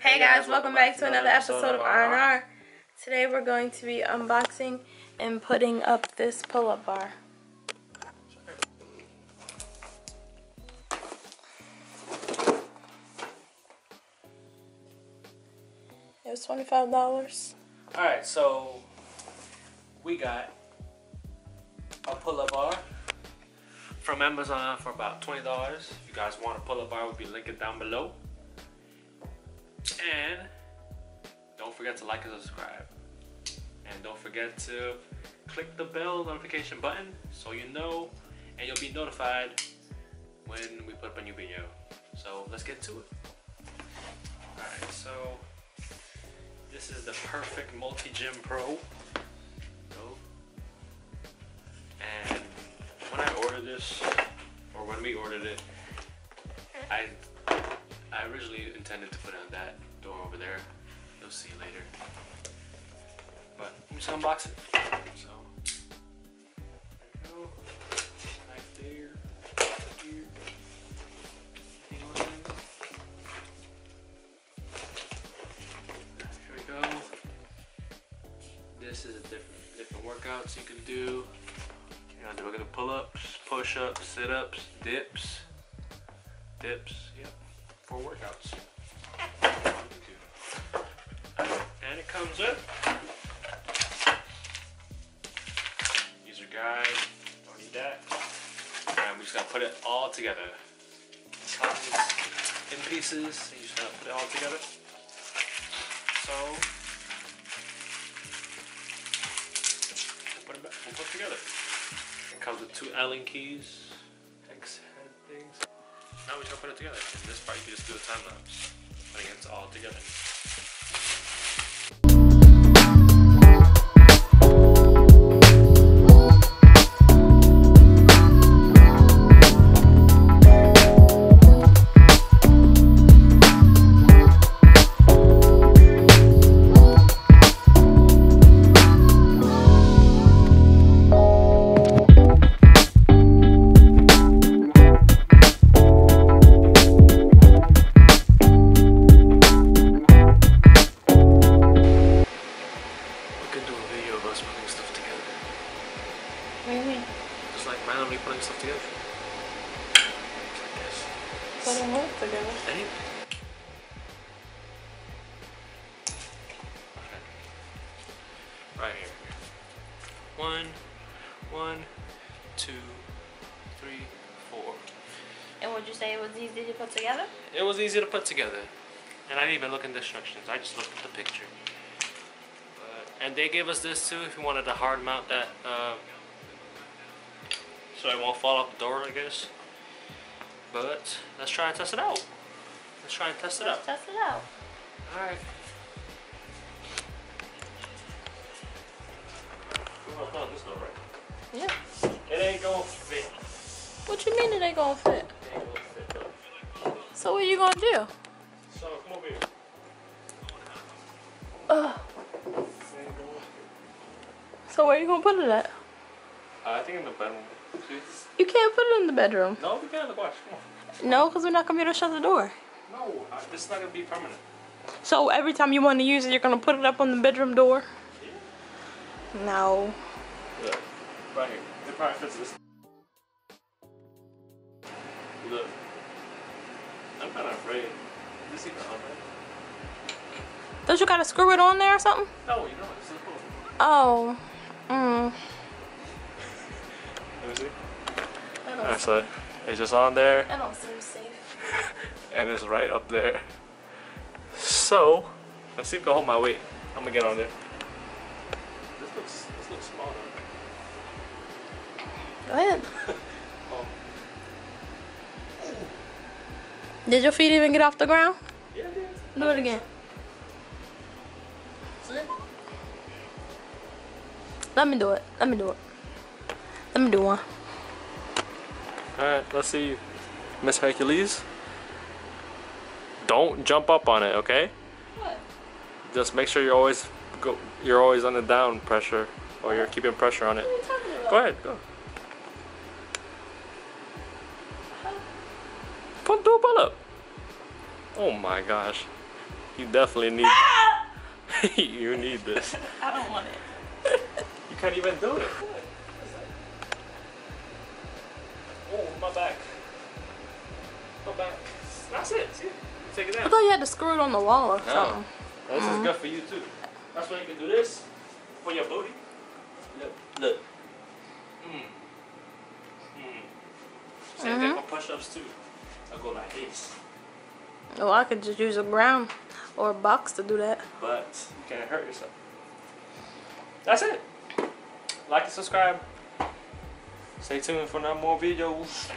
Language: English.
Hey guys, welcome back to another episode of RnR. Today we're going to be unboxing and putting up this pull-up bar. It was $25. Alright, so we got a pull-up bar from Amazon for about $20. If you guys want a pull-up bar, we'll be linking down below. And don't forget to like and subscribe, and don't forget to click the bell notification button so you know and you'll be notified when we put up a new video. So let's get to it. Alright, so this is the Perfect Multi-Gym Pro. And when I ordered this, or when we ordered it, I originally intended to put it on that door over there. You'll see later. But I'm just gonna unbox it. So there you go. Back there. Back here. Hang on. Here we go. This is a different workouts you can do. You're gonna do pull-ups, push-ups, sit-ups, dips. Dips, yep. For workouts. And it comes in. User guide. Don't need that. And we just gotta put it all together. It comes in pieces. You just gotta put it all together. So we'll put it together. It comes with two Allen keys. X head things. Now we just put it together. In this part, you can just do a time lapse. But it gets all together. Right here. One, two, three, four. And would you say it was easy to put together? It was easy to put together. And I didn't even look in the instructions. I just looked at the picture. And they gave us this too if you wanted to hard mount that so it won't fall off the door, I guess. But let's try and test it out. Let's test it out. Alright. This not right. Yeah. It ain't gonna fit. What you mean it ain't gonna fit? It ain't gonna fit though. So what are you gonna do? So come over here. So where are you gonna put it at? I think in the bedroom. Please. You can't put it in the bedroom. No, we can't. Watch. Come on. No, because we're not gonna be able to shut the door. No, this is not gonna be permanent. So every time you want to use it, you're gonna put it up on the bedroom door? Yeah. No. Look, right here. It probably fits this. Look. I'm kind of afraid. This even on there. Don't you gotta screw it on there or something? No, you don't. It's a pull. Oh. Let me see. Alright, so it's just on there. I don't seem safe. And it's right up there. So, let's see if I can hold my weight. I'm gonna get on there. This looks small though. Go ahead. Oh. Did your feet even get off the ground? Yeah, it did. Do it again. See? Let me do one. Alright, let's see you. Miss Hercules. Don't jump up on it, okay? What? Just make sure you're always on the down pressure, or you're keeping pressure on it. What are you talking about? Go ahead, go. Do a pull up. Oh my gosh. You definitely need it. You need this. I don't want it. You can't even do it. Oh, my back. My back. That's it. See? Take it out. I thought you had to screw it on the wall or something. This is good for you too. That's why you can do this for your booty. Look. Look. Same thing for push-ups too. I go like this. Oh, I could just use a ground or a box to do that. But you can't hurt yourself. That's it. Like and subscribe. Stay tuned for more videos.